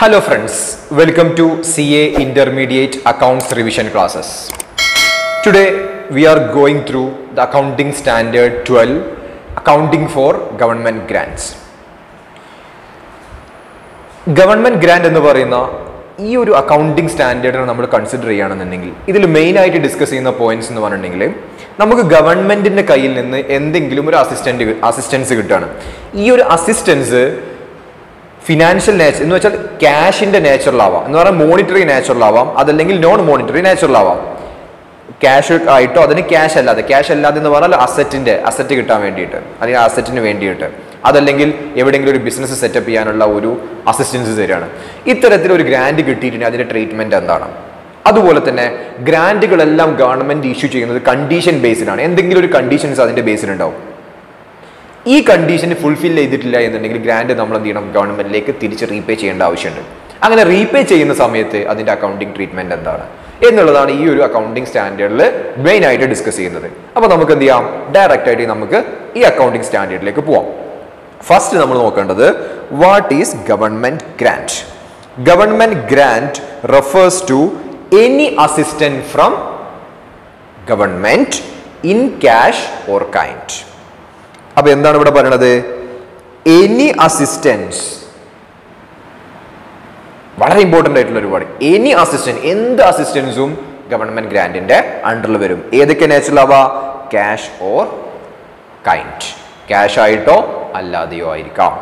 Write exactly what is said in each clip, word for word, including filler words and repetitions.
Hello friends, welcome to C A Intermediate Accounts revision classes. Today we are going through the Accounting Standard twelve, Accounting for Government Grants. Government Grant ennu parayna ee oru accounting standard ne nammal consider cheyanennengil idil main aayittu discuss cheyna points ennu parayunnengil നമുക്ക് ഗവൺമെൻറ്റിൻ്റെ കയ്യിൽ നിന്ന് എന്തെങ്കിലും ഒരു assistant assistance കിട്ടുകയാണ്. ഈ ഒരു assistance financial nature എന്ന് വെച്ചാൽ ക്യാഷിൻ്റെ നേച്ചറിലാവാം, എന്ന് പറഞ്ഞാൽ മോണിറ്ററി നേച്ചറിലാവാം, അതല്ലെങ്കിൽ നോൺ മോണിറ്ററി നേച്ചറിലാവാം. ക്യാഷ് ആയിട്ടോ അതിന് ക്യാഷ് അല്ലാതെ ക്യാഷ് അല്ലാതെ എന്ന് പറഞ്ഞാൽ അസറ്റിൻ്റെ അസറ്റ് കിട്ടാൻ വേണ്ടിയിട്ട് അല്ലെങ്കിൽ അസറ്റിന് വേണ്ടിയിട്ട് അതല്ലെങ്കിൽ എവിടെയെങ്കിലും ഒരു ബിസിനസ് സെറ്റപ്പ് ചെയ്യാനുള്ള ഒരു അസിസ്റ്റൻസ് തരികയാണ്. ഇത്തരത്തിലൊരു ഗ്രാൻഡ് കിട്ടിയിട്ടുണ്ടെങ്കിൽ അതിൻ്റെ ട്രീറ്റ്മെൻറ്റ് എന്താണ്? അതുപോലെ തന്നെ ഗ്രാൻറ്റുകളെല്ലാം ഗവൺമെൻറ് ഇഷ്യൂ ചെയ്യുന്നത് കണ്ടീഷൻ ബേസിലാണ്. എന്തെങ്കിലും ഒരു കണ്ടീഷൻസ് അതിൻ്റെ ബേസിലുണ്ടാവും. ഈ കണ്ടീഷൻ ഫുൾഫിൽ ചെയ്തിട്ടില്ല എന്നുണ്ടെങ്കിൽ ഗ്രാൻഡ് നമ്മൾ എന്ത് ചെയ്യണം, ഗവൺമെൻറ്റിലേക്ക് തിരിച്ച് റീപേ ചെയ്യേണ്ട ആവശ്യമുണ്ട്. അങ്ങനെ റീപേ ചെയ്യുന്ന സമയത്ത് അതിൻ്റെ അക്കൗണ്ടിങ് ട്രീറ്റ്മെൻറ്റ് എന്താണ് എന്നുള്ളതാണ് ഈ ഒരു അക്കൗണ്ടിങ് സ്റ്റാൻഡേർഡിൽ മെയിനായിട്ട് ഡിസ്കസ് ചെയ്യുന്നത്. അപ്പോൾ നമുക്ക് എന്ത് ചെയ്യാം, ഡയറക്റ്റായിട്ട് നമുക്ക് ഈ അക്കൗണ്ടിങ് സ്റ്റാൻഡേർഡിലേക്ക് പോവാം. ഫസ്റ്റ് നമ്മൾ നോക്കേണ്ടത് what is government grant. Government grant refers to any assistance from government in cash or kind. അപ്പോൾ എന്താണ് ഇവിടെ പറയുന്നത്? any assistance, വളരെ ഇമ്പോർട്ടൻ്റ് ആയിട്ടുള്ള ഒരുപാട് any assistance, എന്ത് അസിസ്റ്റൻസും ഗവൺമെൻറ് ഗ്രാൻറ്റിൻ്റെ അണ്ടറിൽ വരും. ഏതൊക്കെ നേച്ചറിലാവാ? ക്യാഷ് ഓർ കൈൻഡ്, ക്യാഷ് ആയിട്ടോ അല്ലാതെയോ ആയിരിക്കാം.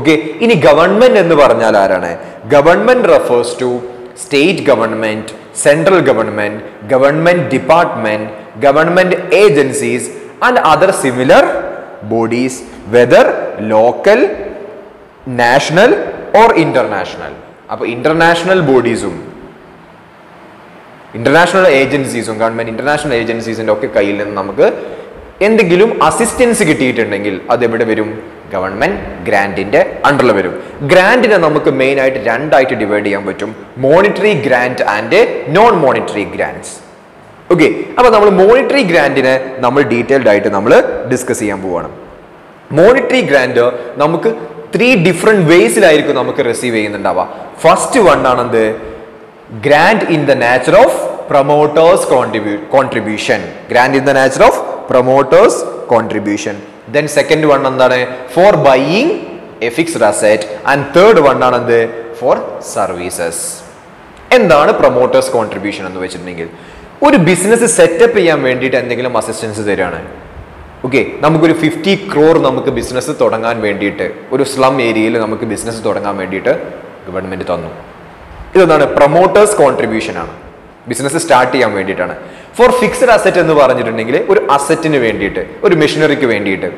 ഓക്കെ, ഇനി ഗവൺമെൻറ് എന്ന് പറഞ്ഞാൽ ആരാണ്? Government refers to state government, central government, government department, government agencies and other similar bodies whether local, national or international. അപ്പോൾ ഇൻ്റർനാഷണൽ ബോഡീസും ഇൻ്റർനാഷണൽ ഏജൻസീസും ഗവൺമെൻറ് ഇൻ്റർനാഷണൽ ഏജൻസീസിൻ്റെ ഒക്കെ കയ്യിൽ നിന്ന് നമുക്ക് എന്തെങ്കിലും അസിസ്റ്റൻസ് കിട്ടിയിട്ടുണ്ടെങ്കിൽ അത് എവിടെ വരും? ഗവൺമെൻറ് ഗ്രാൻറ്റിൻ്റെ അണ്ടറിൽ വരും. ഗ്രാൻറ്റിനെ നമുക്ക് മെയിനായിട്ട് രണ്ടായിട്ട് ഡിവൈഡ് ചെയ്യാൻ പറ്റും, monetary grant and non monetary grants. Okay, അപ്പോൾ നമ്മൾ മോണിറ്ററി ഗ്രാൻറ്റിനെ നമ്മൾ ഡീറ്റെയിൽഡ് ആയിട്ട് നമ്മൾ ഡിസ്കസ് ചെയ്യാൻ പോവുകയാണ്. മോണിറ്ററി ഗ്രാൻറ്റ് നമുക്ക് ത്രീ ഡിഫറെൻറ്റ് വേസിലായിരിക്കും നമുക്ക് റിസീവ് ചെയ്യുന്നുണ്ടാവുക. ഫസ്റ്റ് വൺ ആണെന്ത്? Grant in the nature of promoters contribution, grant in the nature of promoters contribution. Then second one എന്താണ്? for buying a fixed asset. And third one ആണെന്ത്? for services. എന്താണ് promoters contribution എന്ന് വെച്ചിട്ടുണ്ടെങ്കിൽ ഒരു business setup ചെയ്യാൻ വേണ്ടിയിട്ട് എന്തെങ്കിലും assistance തരികയാണ്. ഓക്കെ, നമുക്കൊരു ഫിഫ്റ്റി ക്രോർ നമുക്ക് ബിസിനസ് തുടങ്ങാൻ വേണ്ടിയിട്ട് ഒരു സ്ലം ഏരിയയിൽ നമുക്ക് ബിസിനസ് തുടങ്ങാൻ വേണ്ടിയിട്ട് ഗവൺമെൻറ് തന്നു. ഇതെന്താണ്? പ്രൊമോട്ടേഴ്സ് കോൺട്രിബ്യൂഷൻ ആണ്, ബിസിനസ് സ്റ്റാർട്ട് ചെയ്യാൻ വേണ്ടിയിട്ടാണ്. ഫോർ ഫിക്സഡ് അസറ്റ് എന്ന് പറഞ്ഞിട്ടുണ്ടെങ്കിൽ ഒരു അസറ്റിന് വേണ്ടിയിട്ട് ഒരു മെഷീനറിക്ക് വേണ്ടിയിട്ട്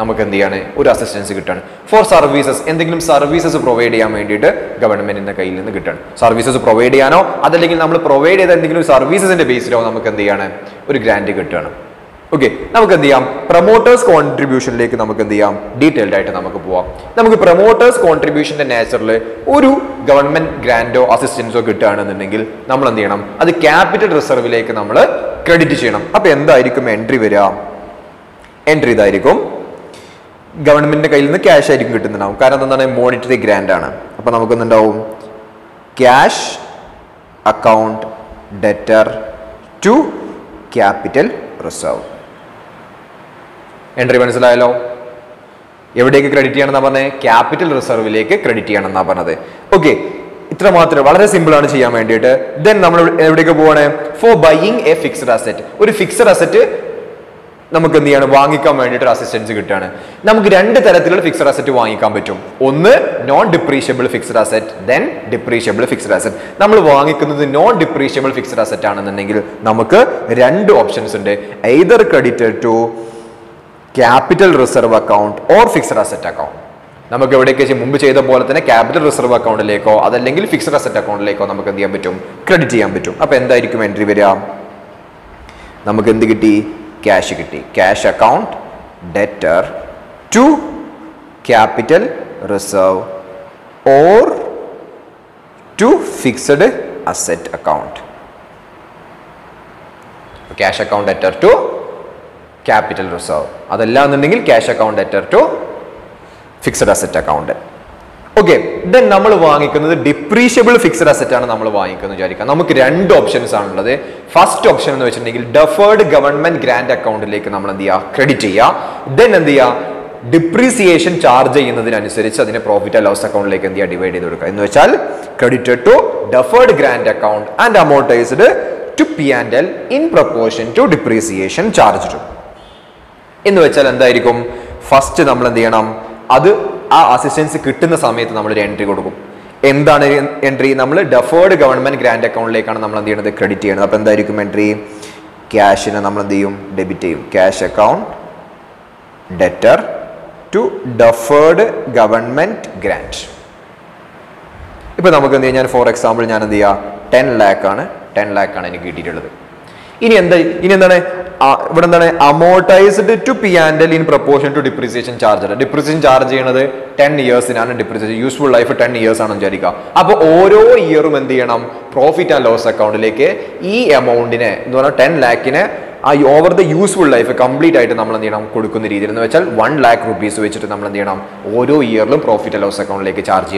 നമുക്ക് എന്ത് ചെയ്യാണ്, ഒരു അസിസ്റ്റൻസ് കിട്ടുകയാണ്. ഫോർ സർവീസസ്, എന്തെങ്കിലും സർവീസസ് പ്രൊവൈഡ് ചെയ്യാൻ വേണ്ടിയിട്ട് ഗവൺമെൻറ്റിൻ്റെ കയ്യിൽ നിന്ന് കിട്ടുകയാണ്. സർവീസസ് പ്രൊവൈഡ് ചെയ്യാനോ അതല്ലെങ്കിൽ നമ്മൾ പ്രൊവൈഡ് ചെയ്ത എന്തെങ്കിലും സർവീസസിൻ്റെ ബേസിലോ നമുക്ക് എന്ത് ചെയ്യാണ്, ഒരു ഗ്രാൻറ്റ് കിട്ടുകയാണ്. ഓക്കെ, നമുക്ക് എന്ത് ചെയ്യാം, പ്രൊമോട്ടേഴ്സ് കോൺട്രിബ്യൂഷനിലേക്ക് നമുക്ക് എന്ത് ചെയ്യാം, ഡീറ്റെയിൽഡ് ആയിട്ട് നമുക്ക് പോവാം. നമുക്ക് പ്രൊമോട്ടേഴ്സ് കോൺട്രിബ്യൂഷൻ്റെ നേച്ചറിൽ ഒരു ഗവൺമെൻറ് ഗ്രാൻറ്റോ അസിസ്റ്റൻസോ കിട്ടുകയാണെന്നുണ്ടെങ്കിൽ നമ്മൾ എന്ത് ചെയ്യണം, അത് ക്യാപിറ്റൽ റിസർവിലേക്ക് നമ്മൾ ക്രെഡിറ്റ് ചെയ്യണം. അപ്പോൾ എന്തായിരിക്കും എൻട്രി വരിക? എൻട്രി ഇതായിരിക്കും, ഗവൺമെൻറ്റിൻ്റെ കയ്യിൽ നിന്ന് ക്യാഷ് ആയിരിക്കും കിട്ടുന്നുണ്ടാവും. കാരണം എന്താണ്? മോണിറ്ററി ഗ്രാൻറ്റ് ആണ്. അപ്പോൾ നമുക്കെന്നുണ്ടാവും cash account debtor to capital reserve. Entry മനസ്സിലായല്ലോ? എവിടേക്ക് ക്രെഡിറ്റ് ചെയ്യണമെന്നാണ് പറഞ്ഞത്? ക്യാപിറ്റൽ റിസർവിലേക്ക് ക്രെഡിറ്റ് ചെയ്യണമെന്നാണ് പറഞ്ഞത്. ഓക്കെ, ഇത്ര മാത്രം, വളരെ സിമ്പിളാണ് ചെയ്യാൻ വേണ്ടിയിട്ട്. ദെൻ നമ്മൾ എവിടേക്ക് പോവാണ്? For buying a fixed asset, ഒരു ഫിക്സഡ് അസറ്റ് നമുക്ക് എന്ത് ചെയ്യാണ്, വാങ്ങിക്കാൻ വേണ്ടിയിട്ട് അസിസ്റ്റൻസ് കിട്ടുകയാണ്. നമുക്ക് രണ്ട് തരത്തിലുള്ള ഫിക്സഡ് അസറ്റ് വാങ്ങിക്കാൻ പറ്റും. ഒന്ന് non depreciable fixed asset, then depreciable fixed asset. നമ്മൾ വാങ്ങിക്കുന്നത് നോൺ ഡിപ്രീഷ്യബിൾ ഫിക്സഡ് അസറ്റ് ആണെന്നുണ്ടെങ്കിൽ നമുക്ക് രണ്ട് ഓപ്ഷൻസ് ഉണ്ട്, either credited to capital reserve account or fixed asset account. നമുക്ക് എവിടേക്ക് വെച്ച് മുമ്പ് ചെയ്ത പോലെ തന്നെ ക്യാപിറ്റൽ റിസർവ് അക്കൗണ്ടിലേക്കോ അതല്ലെങ്കിൽ ഫിക്സഡ് അസറ്റ് അക്കൗണ്ടിലേക്കോ നമുക്ക് എന്ത് ചെയ്യാൻ പറ്റും, ക്രെഡിറ്റ് ചെയ്യാൻ പറ്റും. അപ്പോൾ എന്തായിരിക്കും എൻട്രി വരിക? നമുക്ക് എന്ത് കിട്ടി? ക്യാഷ് കിട്ടി. Cash account debtor to capital reserve or to fixed asset account. Cash account debtor to capital reserve, അതല്ല എന്നുണ്ടെങ്കിൽ cash account debtor to fixed asset account. Okay, then we have depreciable fixed asset. We have two options. First option is deferred government grant account. Credit. Then we have depreciation charge. Profit and loss account. Divide. Credited to deferred grant account and amortized to P and L in proportion to depreciation charged. First, we have assistance kittunna samayathu nammal oru entry kodukum endana entry nammal deferred government grant account lekana nammal endu cheyanadhu credit cheyanadhu appo endha irikkum entry cash ina nammal endu cheyum debit cheyum cash account debtor to deferred government grant ipo namukku endu cheyan for example njan endu cheya ten lakh aanu ten lakh aanu enik kittiyulladu ini endha ini endana Uh, amortized to P and L in proportion to depreciation charge. Depreciation charge is ten years in depreciation. Useful life ten years. Now, every year profit and loss account this amount ten lakh over the useful life complete item one lakh rupees which every year profit and loss account charge.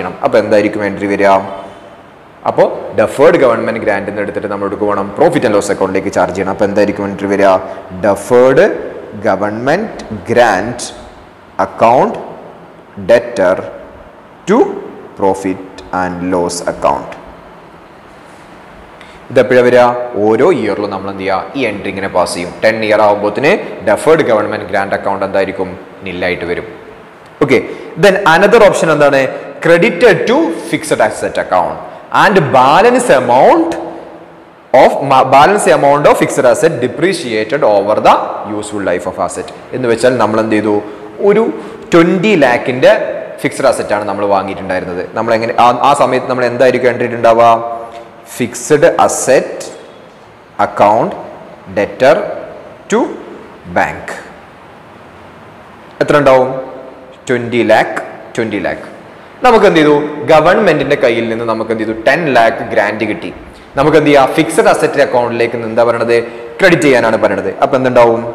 Now, so, deferred government grant profit and loss account charge deferred government grant account debtor to profit and loss account. This year we entering ten year deferred government grant account. Okay, then another option is credited to fixed asset account and balance amount of balance amount of fixed asset depreciated over the useful life of asset. In the which twenty lakh in the fixed asset and number one it in the fixed asset account debtor to bank. twenty lakh, twenty lakh. Government in the Kail, ten lakh grant. We have fixed asset account, credit up and down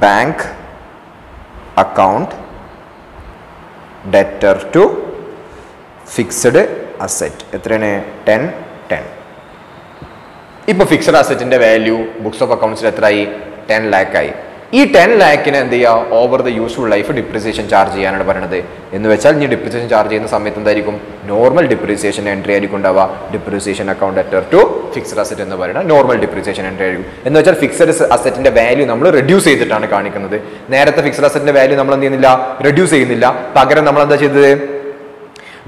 bank account debtor to fixed asset. ten, ten. Now, fixed asset in the value, books of accounts ten lakh. This ten lakh over the useful life depreciation charge. In the depreciation charge in the normal depreciation entry depreciation account to fixed asset in the normal depreciation entry. In the fixed asset in the value reduce it. The fixed asset in the value reduce it.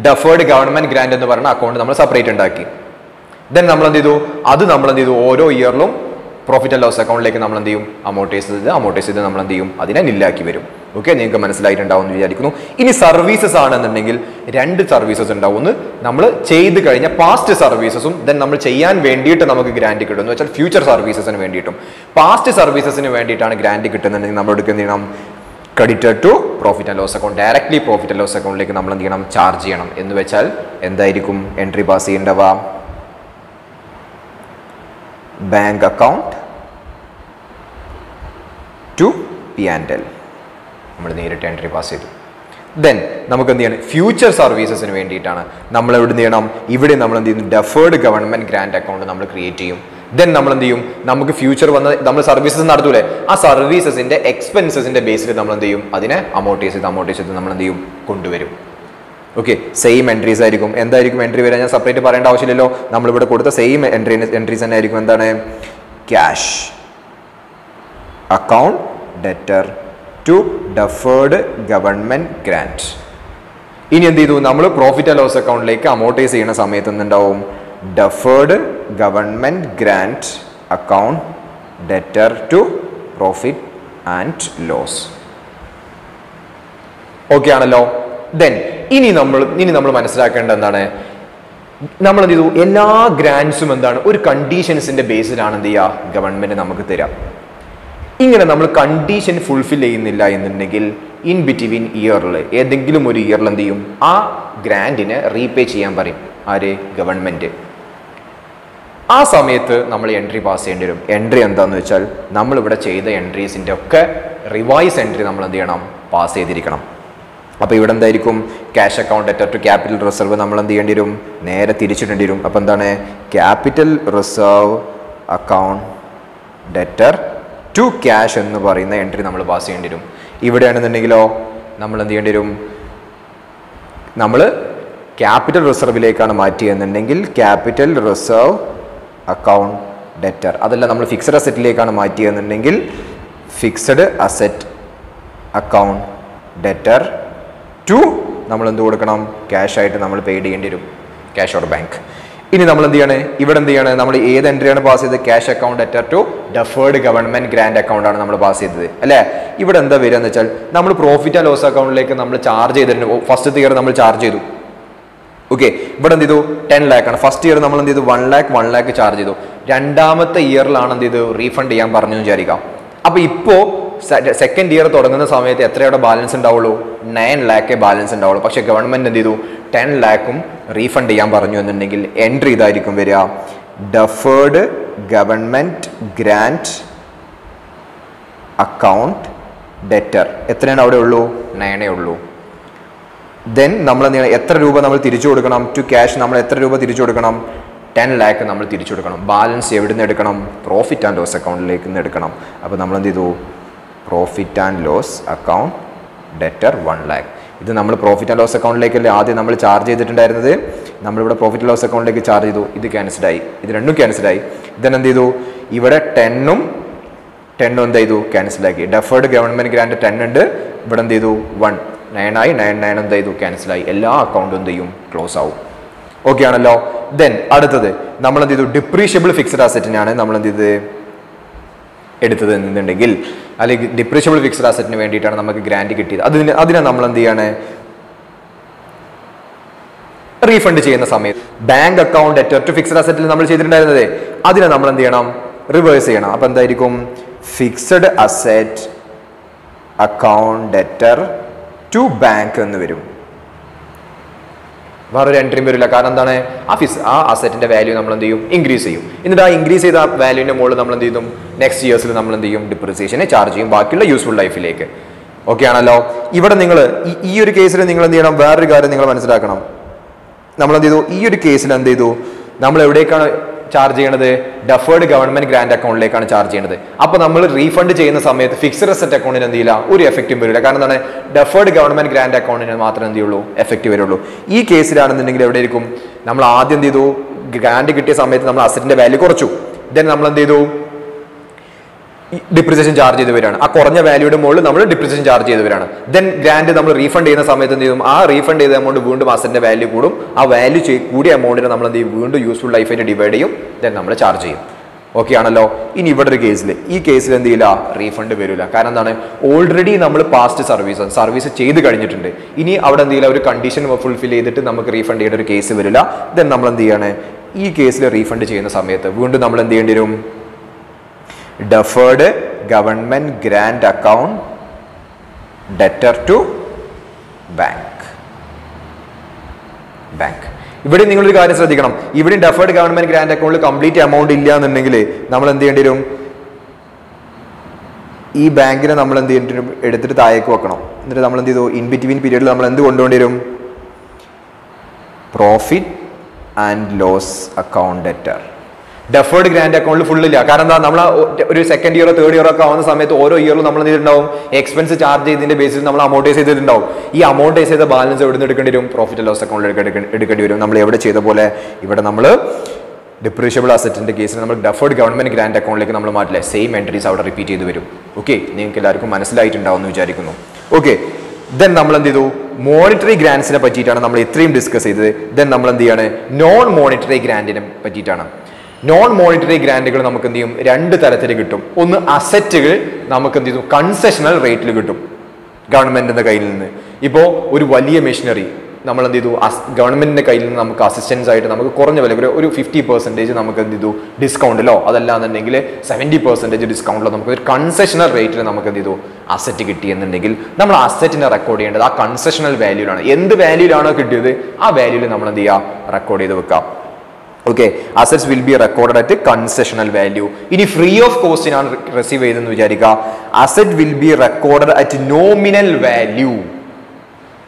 Deferred government grant account separate. Then we have year profit and loss account like amortize amortize amortize okay neenga manasilayit undavunu vicharikkunu ini services aanennengil rendu services undavunu nammal cheythu kazhinja past services um then nammal cheyan vendiyittu namakku grant kittum ennu vachal future services nu vendiyittum past services nu vendiyittana grant kittunnengil nammal edukkendu cheyanam credited to profit and loss account directly profit and loss account like nammal endu cheyanam charge cheyanam ennu vachal endayirikkum entry pass cheyendava bank account to P and L. Then, we have future services. We have deferred government grant account create. Then, we have future services. Our services in the expenses in the base. We amortize. Okay, same entries. What entry is separate? We have the same entries. Cash account debtor to deferred government grant. This is the profit and loss account. Deferred government grant account debtor to profit and loss. Okay, then, we have all grants and conditions in the base of the government. If we condition fulfill in between years, one year, that grant is repaid by the government. At that time, we have entry pass. Entry is the entries, revise entry pass. അപ്പോൾ ഇവിടെ എന്തായിരിക്കും cash account debtor to capital reserve നമ്മൾ എന്ത് ചെയ്യേണ്ടി വരും, നേരെ തിരിച്ചിടേണ്ടി വരും. അപ്പോൾ എന്താണ് capital reserve account debtor to cash എന്ന് പറയുന്ന എൻട്രി നമ്മൾ പാസ് ചെയ്യേണ്ടി വരും. ഇവിടെയാണെന്നുണ്ടെങ്കിലോ നമ്മൾ എന്ത് ചെയ്യേണ്ടി വരും, നമ്മൾ ക്യാപിറ്റൽ റിസർവിലേക്കാണ് മാറ്റിയെന്നുണ്ടെങ്കിൽ ക്യാപിറ്റൽ റിസർവ് അക്കൗണ്ട് ഡെറ്റർ, അതല്ല നമ്മൾ ഫിക്സഡ് അസെറ്റിലേക്കാണ് മാറ്റിയെന്നുണ്ടെങ്കിൽ fixed asset account debtor to നമ്മൾ എന്ത് കൊടുക്കണം, ക്യാഷ് ആയിട്ട് നമ്മൾ പേ ചെയ്യേണ്ടി വരും, ക്യാഷ് ഓർ ബാങ്ക്. ഇനി നമ്മൾ എന്ത് ചെയ്യണേ, ഇവിടെ എന്ത് ചെയ്യണേ, നമ്മൾ ഏത് എൻട്രിയാണ് പാസ് ചെയ്തത്, cash account debtor to deferred government grant അക്കൗണ്ടാണ് നമ്മൾ പാസ് ചെയ്തത് അല്ലേ. ഇവിടെ എന്താ വരിക എന്ന് വെച്ചാൽ നമ്മൾ പ്രോഫിറ്റ് ആൻഡ് ലോസ് അക്കൗണ്ടിലേക്ക് നമ്മൾ ചാർജ് ചെയ്തിട്ടുണ്ട്, ഫസ്റ്റ് ഇയർ നമ്മൾ ചാർജ് ചെയ്തു. ഓക്കെ, ഇവിടെ എന്ത് ചെയ്തു, ടെൻ ലാക്ക് ആണ് ഫസ്റ്റ് ഇയർ, നമ്മൾ എന്ത് ചെയ്തു one lakh one lakh charge ചെയ്തു. രണ്ടാമത്തെ ഇയറിലാണ് എന്ത് ചെയ്തു റീഫണ്ട് ചെയ്യാൻ പറഞ്ഞു വിചാരിക്കാം. അപ്പോൾ ഇപ്പോൾ സെക്കൻഡ് ഇയർ തുടങ്ങുന്ന സമയത്ത് എത്രയുടെ ബാലൻസ് ഉണ്ടാവുള്ളൂ, നയൻ ലാക്കേ ബാലൻസ് ഉണ്ടാവുള്ളൂ. പക്ഷേ ഗവൺമെൻറ് എന്ത് ചെയ്തു ടെൻ ലാക്കും റീഫണ്ട് ചെയ്യാൻ പറഞ്ഞു എന്നുണ്ടെങ്കിൽ എൻട്രി ഇതായിരിക്കും വരിക, deferred government grant account debtor. എത്രയാണ് അവിടെ ഉള്ളൂ, നയനേ ഉള്ളൂ. ദെൻ നമ്മൾ എത്ര രൂപ നമ്മൾ തിരിച്ചു കൊടുക്കണം ടു ക്യാഷ്, നമ്മൾ എത്ര രൂപ തിരിച്ചു കൊടുക്കണം, ടെൻ ലാക്ക് നമ്മൾ തിരിച്ചു കൊടുക്കണം. ബാലൻസ് എവിടെ നിന്ന് എടുക്കണം, പ്രോഫിറ്റ് ആൻഡ് ലോസ് അക്കൗണ്ടിലേക്ക് നിന്ന് എടുക്കണം. അപ്പോൾ നമ്മൾ എന്ത് ചെയ്തു, profit and loss account debtor one lakh. ഇത് നമ്മൾ പ്രോഫിറ്റ് ആൻഡ് ലോസ് അക്കൗണ്ടിലേക്കല്ലേ ആദ്യം നമ്മൾ ചാർജ് ചെയ്തിട്ടുണ്ടായിരുന്നത്, നമ്മളിവിടെ പ്രോഫിറ്റ് ലോസ് അക്കൗണ്ടിലേക്ക് ചാർജ് ചെയ്തു, ഇത് ക്യാൻസലായി, ഇത് രണ്ടും ക്യാൻസലായി. ദെൻ എന്ത് ചെയ്തു, ഇവിടെ ടെന്നും ടെന്നും എന്ത് ചെയ്തു ക്യാൻസലാക്കി, ഡെഫേർഡ് ഗവൺമെൻറ് ഗ്രാൻഡ് ടെൻ ഉണ്ട്, ഇവിടെ എന്ത് ചെയ്തു വൺ, നയനായി നയൻ നയൻ എന്ത് ചെയ്തു ക്യാൻസലായി, എല്ലാ അക്കൗണ്ടും എന്ത് ചെയ്യും ക്ലോസ് ആവും. ഓക്കെ ആണല്ലോ. ദെൻ അടുത്തത് നമ്മൾ എന്ത് ചെയ്തു, ഡിപ്രീഷ്യബിൾ ഫിക്സഡ് അസെറ്റിനാണ് നമ്മൾ എന്ത് ചെയ്തത് എടുത്തത് എന്നുണ്ടെങ്കിൽ, അല്ലെങ്കിൽ ഡിപ്രീഷ്യബിൾ ഫിക്സഡ് അസെറ്റിന് വേണ്ടിയിട്ടാണ് നമുക്ക് ഗ്രാൻഡ് കിട്ടിയത്. അതിന് അതിനെ നമ്മൾ എന്ത് ചെയ്യാണ് റീഫണ്ട് ചെയ്യുന്ന സമയത്ത് bank account debtor to fixed അസെറ്റിൽ നമ്മൾ ചെയ്തിട്ടുണ്ടായിരുന്നത് അതിനെ നമ്മൾ എന്ത് ചെയ്യണം, റിവേഴ്സ് ചെയ്യണം. അപ്പം എന്തായിരിക്കും, fixed asset account debtor to bank എന്ന് വരും, വേറൊരു എൻട്രിയും വരില്ല. കാരണം എന്താണ്, ആ ഫിക്സ് ആ അസെറ്റിൻ്റെ വാല്യൂ നമ്മൾ എന്ത് ചെയ്യും, ഇൻക്രീസ് ചെയ്യും. എന്നിട്ട് ആ ഇൻക്രീസ് ചെയ്ത ആ വാല്യൂവിൻ്റെ മുകളിൽ നമ്മൾ എന്ത് ചെയ്യും, നെക്സ്റ്റ് ഇയേഴ്സിൽ നമ്മൾ എന്ത് ചെയ്യും, ഡിപ്രിസിയേഷനെ ചാർജ് ചെയ്യും ബാക്കിയുള്ള യൂസ്ഫുൾ ലൈഫിലേക്ക്. ഓക്കെ ആണല്ലോ. ഇവിടെ നിങ്ങൾ ഈ ഒരു കേസിൽ നിങ്ങൾ എന്ത് ചെയ്യണം, വേറൊരു കാര്യം നിങ്ങൾ മനസ്സിലാക്കണം. നമ്മൾ എന്ത് ചെയ്തു, ഈ ഒരു കേസിൽ എന്ത് ചെയ്തു, നമ്മൾ എവിടേക്കാണ് ചാർജ് ചെയ്യണത്, ഡെഫേർഡ് ഗവൺമെൻറ് ഗ്രാൻഡ് അക്കൗണ്ടിലേക്കാണ് ചാർജ് ചെയ്യണത്. അപ്പോൾ നമ്മൾ റീഫണ്ട് ചെയ്യുന്ന സമയത്ത് ഫിക്സഡ് അസെറ്റ് അക്കൗണ്ടിന് എന്ത് ചെയ്യില്ല, ഒരു എഫക്റ്റും വരില്ല. കാരണം എന്താണ്, ഡെഫേർഡ് ഗവൺമെൻറ് ഗ്രാൻഡ് അക്കൗണ്ടിന് മാത്രമേ എന്ത് ചെയ്യുള്ളൂ, എഫക്റ്റ് വരുള്ളൂ. ഈ കേസിലാണെന്നുണ്ടെങ്കിൽ എവിടെ ഇരിക്കും, നമ്മൾ ആദ്യം എന്ത് ചെയ്തു, ഗ്രാൻഡ് കിട്ടിയ സമയത്ത് നമ്മൾ അസറ്റിൻ്റെ വാല്യൂ കുറച്ചു, ദെൻ നമ്മൾ എന്ത് ചെയ്തു ഡിപ്രിസിയേഷൻ ചാർജ് ചെയ്ത് വരികയാണ്. ആ കുറഞ്ഞ വാല്യൂയുടെ മുകളിൽ നമ്മൾ ഡിപ്രിസിയേഷൻ ചാർജ് ചെയ്ത് വരികയാണ്. ദെൻ ഗ്രാൻഡ് നമ്മൾ റീഫണ്ട് ചെയ്യുന്ന സമയത്ത് എന്ത് ചെയ്യും, ആ റീഫണ്ട് ചെയ്ത എമൗണ്ട് വീണ്ടും അസറ്റിൻ്റെ വാല്യൂ കൂടും, ആ വാല്യൂ കൂടിയ എമൗണ്ടിനെ നമ്മൾ എന്ത് ചെയ്യും, വീണ്ടും യൂസ്ഫുൾ ലൈഫായിട്ട് ഡിവൈഡ് ചെയ്യും, ദെൻ നമ്മൾ ചാർജ് ചെയ്യും. ഓക്കെ ആണല്ലോ. ഇനി ഇവിടെ ഒരു കേസിൽ ഈ കേസിൽ എന്ത് ചെയ്യില്ല, റീഫണ്ട് വരില്ല. കാരണം എന്താണ്, ഓൾറെഡി നമ്മൾ പാസ്റ്റ് സർവീസ് സർവീസ് ചെയ്ത് കഴിഞ്ഞിട്ടുണ്ട്. ഇനി അവിടെ എന്ത് ചെയ്യില്ല, ഒരു കണ്ടീഷൻ ഫുൾഫിൽ ചെയ്തിട്ട് നമുക്ക് റീഫണ്ട് ചെയ്യേണ്ട ഒരു കേസ് വരില്ല. ദെൻ നമ്മൾ എന്ത് ചെയ്യാണ്, ഈ കേസിൽ റീഫണ്ട് ചെയ്യുന്ന സമയത്ത് വീണ്ടും നമ്മൾ എന്ത് ചെയ്യേണ്ടി വരും, deferred government grant account debtor to bank bank ഇവിടെ നിങ്ങളൊരു കാര്യം ശ്രദ്ധിക്കണം, ഇവിടെ ഡെഫേർഡ് ഗവൺമെൻറ് ഗ്രാൻഡ് അക്കൗണ്ടിൽ കംപ്ലീറ്റ് എമൗണ്ട് ഇല്ല എന്നുണ്ടെങ്കിൽ നമ്മൾ എന്ത് ചെയ്യേണ്ടി വരും, ഈ ബാങ്കിനെ നമ്മൾ എന്ത് ചെയ്യേണ്ടി എടുത്തിട്ട് താഴേക്ക് വെക്കണം. എന്നിട്ട് നമ്മൾ എന്ത് ചെയ്തു, ഇൻ ബിറ്റ്വീൻ പീരീഡിൽ നമ്മൾ എന്ത് കൊണ്ടുപോകേണ്ടി വരും, profit and loss account debtor. Deferred grant അക്കൗണ്ടിൽ ഫുള്ളില്ല. കാരണം എന്താ, നമ്മൾ ഒരു സെക്കൻഡ് ഇയറോ തേർഡ് ഇയറോ ഒക്കെ ആവുന്ന സമയത്ത് ഓരോ ഇയറിലും നമ്മൾ ചെയ്തിട്ടുണ്ടാവും എക്സ്പെൻസ് ചാർജ് ചെയ്തതിൻ്റെ ബേസിൽ നമ്മൾ അമൗണ്ടൈസ് ചെയ്തിട്ടുണ്ടാവും. ഈ അമൗണ്ടൈസ് ചെയ്ത ബാലൻസ് എവിടെ നിന്ന് എടുക്കേണ്ടി വരും, പ്രോഫിറ്റ് ലോസ് അക്കൗണ്ടിലേക്ക് എടുക്കേണ്ടി വരും. നമ്മൾ എവിടെ ചെയ്ത പോലെ ഇവിടെ നമ്മൾ ഡിപ്രീഷ്യബിൾ അസറ്റിൻ്റെ കേസിൽ നമ്മൾ ഡെഫേർഡ് ഗവൺമെൻറ് ഗ്രാൻഡ് അക്കൗണ്ടിലേക്ക് നമ്മൾ മാറ്റില്ല, സെയിം എൻട്രീസ് അവിടെ റിപ്പീറ്റ് ചെയ്ത് വരും. ഓക്കെ, നിങ്ങൾക്ക് എല്ലാവർക്കും മനസ്സിലായിട്ടുണ്ടാവും എന്ന് വിചാരിക്കുന്നു. ഓക്കെ, ദെൻ നമ്മൾ എന്ത് ചെയ്തു, മോണിറ്ററി ഗ്രാൻസിനെ പറ്റിയിട്ടാണ് നമ്മൾ ഇത്രയും ഡിസ്കസ് ചെയ്തത്. ദെൻ നമ്മൾ എന്ത് ചെയ്യാണ്, നോൺ മോണിറ്ററി ഗ്രാൻഡിനെ പറ്റിയിട്ടാണ്. നോൺ മോണിറ്ററി ഗ്രാൻഡുകൾ നമുക്ക് എന്ത് ചെയ്യും, രണ്ട് തരത്തിൽ കിട്ടും. ഒന്ന്, അസറ്റുകൾ നമുക്ക് എന്ത് ചെയ്യും കൺസെഷണൽ റേറ്റിൽ കിട്ടും ഗവൺമെൻറ്റിൻ്റെ കയ്യിൽ നിന്ന്. ഇപ്പോൾ ഒരു വലിയ മെഷീനറി നമ്മൾ എന്ത് ചെയ്തു, ഗവൺമെൻറ്റിൻ്റെ കയ്യിൽ നിന്ന് നമുക്ക് അസിസ്റ്റൻസ് ആയിട്ട് നമുക്ക് കുറഞ്ഞ വില ഒരു ഫിഫ്റ്റി പെർസെൻറ്റേജ് നമുക്ക് എന്ത് ചെയ്തു ഡിസ്കൗണ്ടിലോ, അതല്ലാന്നുണ്ടെങ്കിൽ സെവൻറ്റി പെർസെൻറ്റേജ് ഡിസ്കൗണ്ടിലോ നമുക്ക് ഒരു കൺസെഷണൽ റേറ്റിൽ നമുക്ക് എന്ത് ചെയ്തു അസറ്റ് കിട്ടിയെന്നുണ്ടെങ്കിൽ നമ്മൾ അസറ്റിനെ റെക്കോർഡ് ചെയ്യേണ്ടത് ആ കൺസെഷണൽ വാല്യൂലാണ്. എന്ത് വാല്യൂലാണോ കിട്ടിയത് ആ വാല്യൂവിൽ നമ്മൾ എന്ത് ചെയ്യുക, റെക്കോർഡ് ചെയ്ത് വെക്കാം. Okay, assets will be recorded at concessional value. ഇനി ഫ്രീ ഓഫ് കോസ്റ്റിനാണ് റിസീവ് ചെയ്തെന്ന് വിചാരിക്കുക, asset will be recorded at nominal value.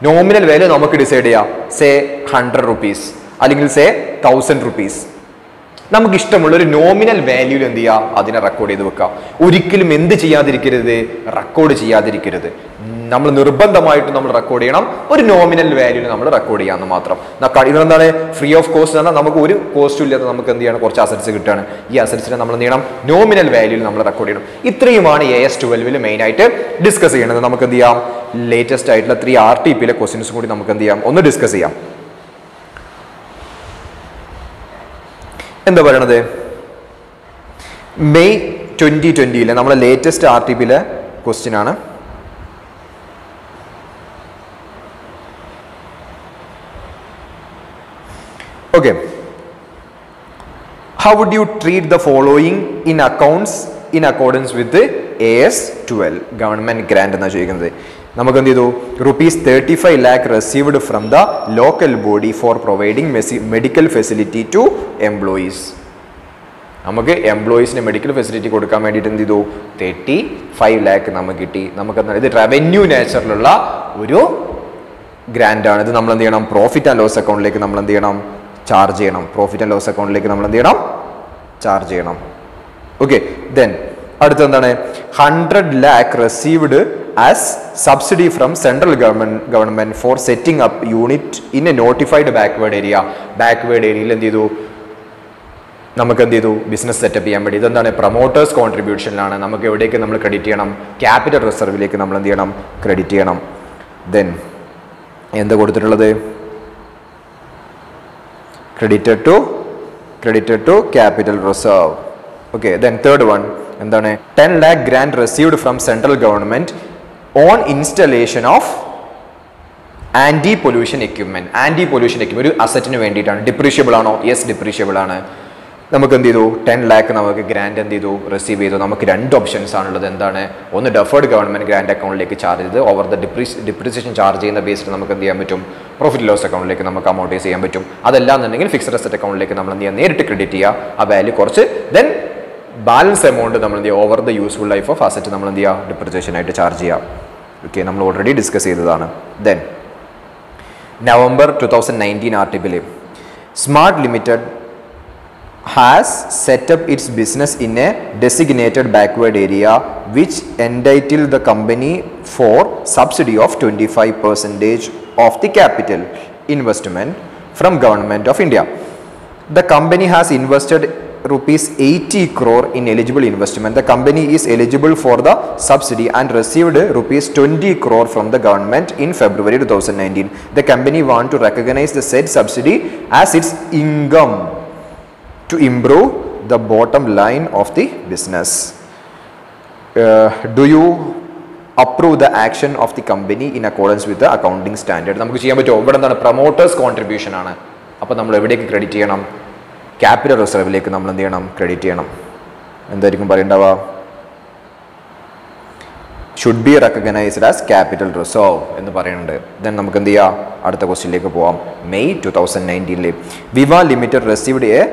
nominal value namakku decide cheya, say one hundred rupees allengil say one thousand rupees. നമുക്ക് ഇഷ്ടമുള്ള ഒരു nominal വാല്യൂൽ എന്ത് ചെയ്യാ അതിനെ റെക്കോർഡ് ചെയ്തു വെക്കാം. ഒരിക്കലും എന്ത് ചെയ്യാതിരിക്കരുത്, റെക്കോർഡ് ചെയ്യാതിരിക്കരുത്. നമ്മൾ നിർബന്ധമായിട്ട് നമ്മൾ റെക്കോർഡ് ചെയ്യണം, ഒരു നോമിനൽ വാല്യൂൽ നമ്മൾ റെക്കോർഡ് ചെയ്യാന്ന് മാത്രം. ഇതെന്താണ് ഫ്രീ ഓഫ് കോസ്റ്റ് എന്നാൽ നമുക്ക് ഒരു കോസ്റ്റും ഇല്ലാതെ നമുക്ക് എന്ത് ചെയ്യണം, കുറച്ച് അസറ്റ്സ് കിട്ടുകയാണ്. ഈ അസറ്റ്സിനെ നമ്മൾ എന്ത് ചെയ്യണം, നോമിനൽ വാല്യൂൽ നമ്മൾ റെക്കോർഡ് ചെയ്യണം. ഇത്രയുമാണ് എ എസ് ട്വൽവിൽ മെയിനായിട്ട് ഡിസ്കസ് ചെയ്യണത്. നമുക്ക് എന്ത് ചെയ്യാം, ലേറ്റസ്റ്റ് ആയിട്ടുള്ള ത്രീ ആർ ടി പിയിലെ ക്വസ്റ്റ്യൻസ് കൂടി നമുക്ക് എന്ത് ചെയ്യാം, ഒന്ന് ഡിസ്കസ് ചെയ്യാം. എന്താ പറയണത്, മെയ് ട്വന്റി ട്വന്റിയിലെ നമ്മുടെ ലേറ്റസ്റ്റ് ആർ ടി പിയിലെ ക്വസ്റ്റ്യൻ ആണ്. Okay, how would you treat the following in accounts in accordance with A S twelve government grant എന്നാണ് ചോദിക്കുന്നത്. നമുക്ക് എന്ത് ചെയ്തു, rupees thirty five lakh received from the local body for providing medical facility to employees. നമുക്ക് എംപ്ലോയീസിന് medical facility കൊടുക്കാൻ വേണ്ടിയിട്ട് എന്ത് ചെയ്തു, തേർട്ടി ഫൈവ് ലാക്ക് നമുക്ക് കിട്ടി. നമുക്ക് ഇത് റവന്യൂ നേച്ചറിലുള്ള ഒരു ഗ്രാൻഡാണ്. ഇത് നമ്മൾ എന്ത് ചെയ്യണം, പ്രോഫിറ്റ് ആൻഡ് ലോസ് അക്കൗണ്ടിലേക്ക് നമ്മൾ എന്ത് ചെയ്യണം, ചാർജ് ചെയ്യണം. പ്രോഫിറ്റ് ആൻഡ് ലോസ് അക്കൗണ്ടിലേക്ക് നമ്മൾ എന്ത് ചെയ്യണം, ചാർജ് ചെയ്യണം. ഓക്കെ, ദെൻ അടുത്തെന്താണ്, hundred lakh received as subsidy from central government government for setting up unit in a notified backward area. Backward area എന്ത് ചെയ്തു, നമുക്ക് എന്ത് ചെയ്തു, ബിസിനസ് സെറ്റപ്പ് ചെയ്യാൻ വേണ്ടി. ഇതെന്താണ്, പ്രൊമോട്ടേഴ്സ് കോൺട്രിബ്യൂഷനിലാണ്. നമുക്ക് എവിടേക്ക് നമ്മൾ ക്രെഡിറ്റ് ചെയ്യണം, ക്യാപിറ്റൽ റിസർവിലേക്ക് നമ്മൾ എന്ത് ചെയ്യണം, ക്രെഡിറ്റ് ചെയ്യണം. ദെൻ എന്ത് കൊടുത്തിട്ടുള്ളത്, credited to credited to capital reserve. Okay, then third one എന്താണ്, ten lakh grant received from central government on installation of anti pollution equipment. Anti pollution equipment ഒരു അസറ്റിന് വേണ്ടിയിട്ടാണ്. ഡിപ്രീഷ്യബിൾ ആണോ, യെസ് ഡിപ്രീഷ്യബിൾ ആണ്. നമുക്ക് എന്ത് ചെയ്തു, ടെൻ ലാക്ക് നമുക്ക് ഗ്രാൻഡ് എന്ത് ചെയ്തു, റിസീവ് ചെയ്തു. നമുക്ക് രണ്ട് ഓപ്ഷൻസ് ആണുള്ളത്. എന്താണ്, ഒന്ന് ഡെഫേർഡ് ഗവൺമെന്റ് ഗ്രാൻഡ് അക്കൗണ്ടിലേക്ക് ചാർജ് ചെയ്ത് ഓവർ ദ ഡിപ്രീസിയേഷൻ ചാർജ് ചെയ്യുന്ന ബേസിൽ നമുക്ക് എന്ത് ചെയ്യാൻ പറ്റും, പ്രോഫിറ്റ് ലോസ് അക്കൗണ്ടിലേക്ക് നമുക്ക് അമൗണ്ടൈസ് ചെയ്യാൻ പറ്റും. അതല്ലാന്നുണ്ടെങ്കിൽ ഫിക്സഡ് അസറ്റ് അക്കൗണ്ടിലേക്ക് നമ്മൾ എന്ത് ചെയ്യാം, നേരിട്ട് ക്രെഡിറ്റ് ചെയ്യുക, ആ വാല്യൂ കുറച്ച്. ദെൻ ബാലൻസ് എമൗണ്ട് നമ്മൾ എന്ത് ചെയ്യുക, over the useful life of asset നമ്മൾ എന്ത് ചെയ്യുക, ഡിപ്രീസിയേഷൻ ആയിട്ട് ചാർജ് ചെയ്യുക. ഓക്കെ, നമ്മൾ ഓൾറെഡി ഡിസ്കസ് ചെയ്തതാണ്. Then November two thousand nineteen R T പിയിൽ smart limited has set up its business in a designated backward area which entitle the company for subsidy of twenty five percentage of the capital investment from government of India. The company has invested rupees eighty crore in eligible investment. The company is eligible for the subsidy and received rupees twenty crore from the government in February twenty nineteen. The company want to recognize the said subsidy as its income to improve the bottom line of the business. Uh, do you approve the action of the company in accordance with the accounting standard? നമുക്ക് ചെയ്യാൻ പറ്റുമോ, ഇവിടെ എന്താണ്, promoters contribution ആണ്. അപ്പോൾ നമ്മൾ എവിടേക്ക് credit ചെയ്യണം, ക്യാപിറ്റൽ റിസർവിലേക്ക് നമ്മൾ എന്ത് ചെയ്യണം, ക്രെഡിറ്റ് ചെയ്യണം. എന്തായിരിക്കും പറയണ്ടാവുക, should be recognised as capital reserve എന്ന് പറയുന്നുണ്ട്. ദെൻ നമുക്ക് എന്ത് ചെയ്യാം, അടുത്ത ക്വസ്റ്റ്യനിലേക്ക് പോവാം. മെയ് ടു തൗസൻഡ് നയൻറ്റീനിൽ Viva limited received a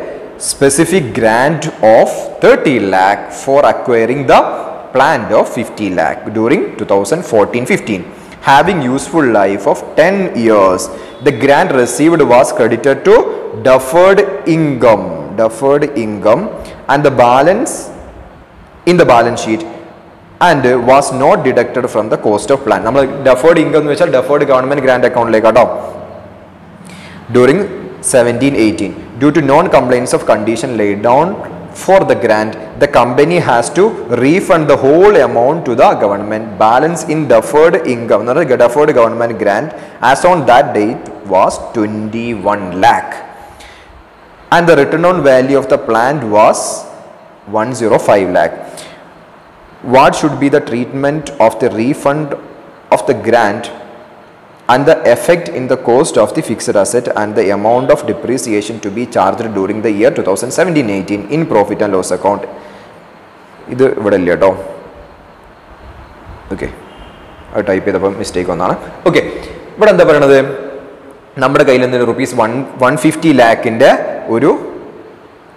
specific grant of thirty lakh for acquiring the plant of fifty lakh during two thousand fourteen fifteen having useful life of ten years. The grant received was credited to deferred income deferred income and the balance in the balance sheet and was not deducted from the cost of plan. Nammal deferred income nu vechal deferred government grant account like atom during seventeen eighteen due to non compliance of condition laid down for the grant, the company has to refund the whole amount to the government. Balance in deferred income, not deferred government grant, as on that date was twenty-one lakh, and the return on value of the plant was one hundred five lakh. What should be the treatment of the refund of the grant and the effect in the cost of the fixed asset and the amount of depreciation to be charged during the year twenty seventeen eighteen in profit and loss account? ഇത് ഇവിടെ ഇല്ല കേട്ടോ. Okay, അത് type ചെയ്തപ്പോൾ mistake വന്നാണ്. Okay, ഇവിടെ എന്താ പറയണത്, നമ്മുടെ കയ്യിൽ നിന്ന് റുപ്പീസ് വൺ വൺ ഫിഫ്റ്റി ലാക്കിൻ്റെ ഒരു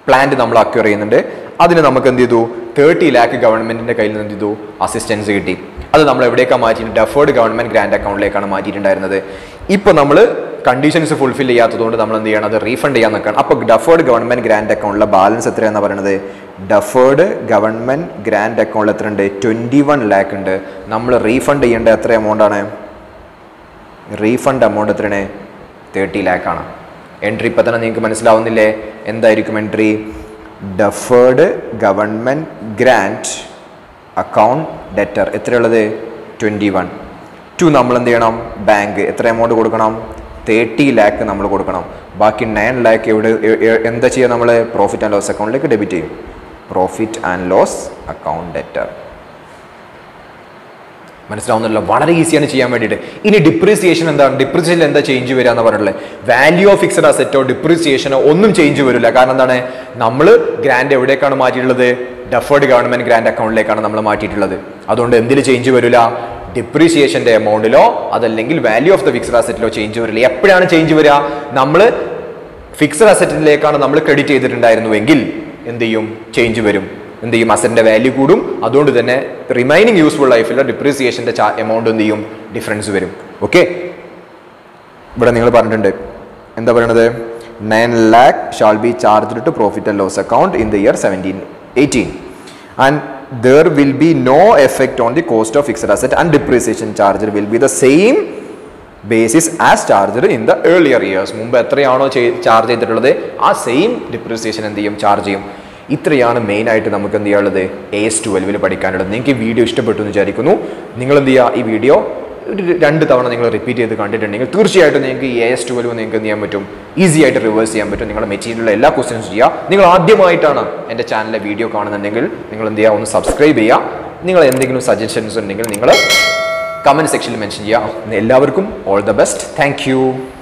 പ്ലാന്റ് നമ്മൾ അക്വയർ ചെയ്യുന്നുണ്ട്. അതിന് നമുക്ക് എന്ത് ചെയ്തു, തേർട്ടി ലാക്ക് ഗവൺമെൻറ്റിൻ്റെ കയ്യിൽ നിന്ന് എന്ത് ചെയ്തു, അസിസ്റ്റൻസ് കിട്ടി. That's why we have deferred government grant account. Now we conditions fulfill the refund. Then deferred government grant account balance deferred government grant account twenty-one lakh. We refund amount refund amount thirty lakh. Entry entry deferred government grant account debtor twenty-one. two bank amount thirty lakh nammal kodukanam baaki nine lakh endha cheya namale profit and loss account like debit cheyum profit and loss account debtor മനസ്സിലാവുന്നില്ല വളരെ ഈസിയാണ് ചെയ്യാൻ വേണ്ടിയിട്ട് ഇനി depreciation എന്താണ് depreciation എന്താ change വരാന്ന് പറഞ്ഞല്ലേ value of fixed asset oh depreciation ഓ ഒന്നും change വരില്ല കാരണം എന്താണ് നമ്മൾ grant എവിടേക്കാണ് മാറ്റിയിട്ടുള്ളത് deferred government grant account ലേക്കാണ് നമ്മൾ മാറ്റിയിട്ടുള്ളത് അതുകൊണ്ട് എന്തിൽ change വരില്ല depreciation amount ലോ അതല്ലെങ്കിൽ value of the fixed asset ലോ change വരില്ല എപ്പോഴാണ് change വരിക നമ്മൾ fixed asset ലേക്കാണ് നമ്മൾ credit ചെയ്തിട്ടുണ്ടായിരുന്നുവെങ്കിൽ എന്ത് ചെയ്യും change വരും the asset value kudum, adondu thenne remaining useful life illa depreciation amount undiyum difference varum. Okay. But ningal paranjunde. Endha paranathu nine lakh shall be charged to profit and loss account in the year seventeen eighteen. And there will be no effect on the cost of fixed asset and depreciation charged will be the same basis as charged in the earlier years. Mumba ethrayano charge cheythittullade aa same depreciation endiyum charge cheyum. This is the main item we have to A S twelve. If you video, you repeat the content. A S twelve easy to reverse. You material questions. You can channel video. You subscribe. You suggestions. Comment section. All the best. Thank you.